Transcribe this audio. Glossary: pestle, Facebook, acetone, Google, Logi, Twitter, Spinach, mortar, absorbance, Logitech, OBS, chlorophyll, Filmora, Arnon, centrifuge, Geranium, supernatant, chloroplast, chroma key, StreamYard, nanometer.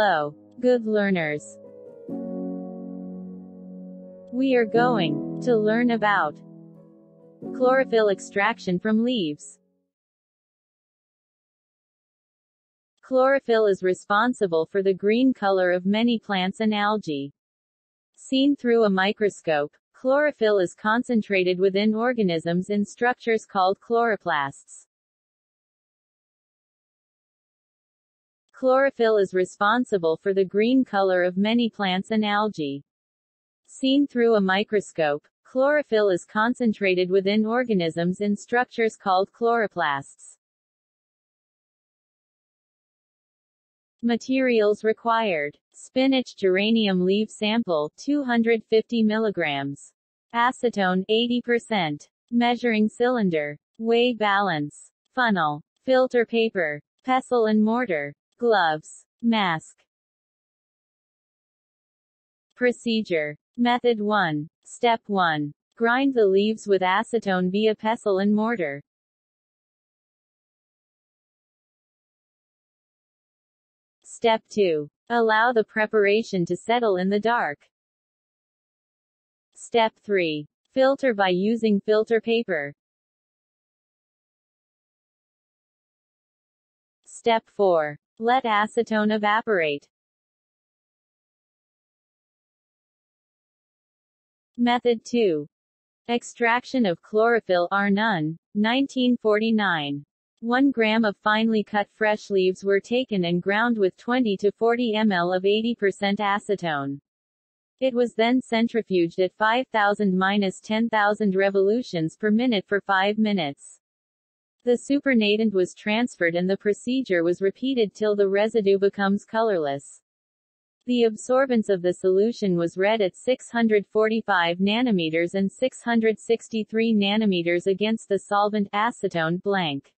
Hello, good learners. We are going to learn about chlorophyll extraction from leaves. Chlorophyll is responsible for the green color of many plants and algae. Seen through a microscope, chlorophyll is concentrated within organisms in structures called chloroplasts. Chlorophyll is responsible for the green color of many plants and algae. Seen through a microscope, chlorophyll is concentrated within organisms in structures called chloroplasts. Materials required: spinach geranium leaf sample 250 mg, acetone 80%, measuring cylinder, weigh balance, funnel, filter paper, pestle and mortar, gloves, mask. Procedure. Method 1. Step 1. Grind the leaves with acetone via pestle and mortar. Step 2. Allow the preparation to settle in the dark. Step 3. Filter by using filter paper. Step 4. Let acetone evaporate. Method 2. Extraction of chlorophyll. Arnon, 1949. 1 gram of finely cut fresh leaves were taken and ground with 20 to 40 ml of 80% acetone. It was then centrifuged at 5,000–10,000 revolutions per minute for 5 minutes. The supernatant was transferred and the procedure was repeated till the residue becomes colorless. The absorbance of the solution was read at 645 nanometers and 663 nanometers against the solvent acetone blank.